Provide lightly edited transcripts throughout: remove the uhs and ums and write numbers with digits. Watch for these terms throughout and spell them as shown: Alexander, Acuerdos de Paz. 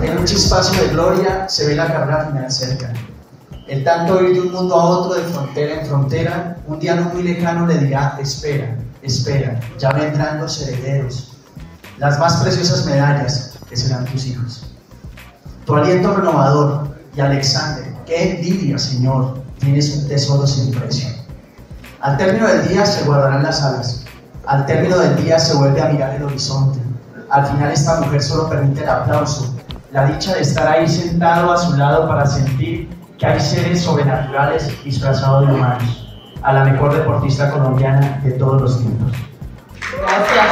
Hay un chispazo de gloria, se ve la carrera final cerca. El tanto ir de un mundo a otro, de frontera en frontera, un día no muy lejano le dirá: espera, espera, ya vendrán los herederos, las más preciosas medallas que serán tus hijos. Tu aliento renovador, y Alexander, qué envidia, Señor, tienes un tesoro sin precio. Al término del día se guardarán las alas, al término del día se vuelve a mirar el horizonte. Al final esta mujer solo permite el aplauso, la dicha de estar ahí sentado a su lado para sentir que hay seres sobrenaturales disfrazados de humanos, a la mejor deportista colombiana de todos los tiempos. Gracias.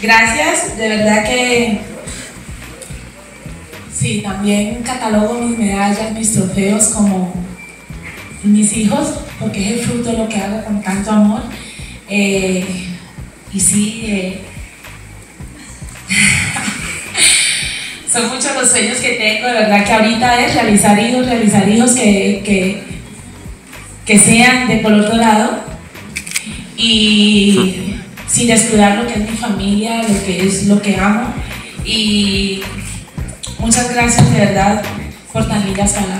Gracias, de verdad que sí, también catalogo mis medallas, mis trofeos como mis hijos, porque es el fruto de lo que hago con tanto amor. Y sí, son muchos los sueños que tengo, de verdad que ahorita es realizar hijos que sean de color dorado y sin descuidar lo que es mi familia, lo que es lo que amo. Y muchas gracias de verdad por tan lindas palabras.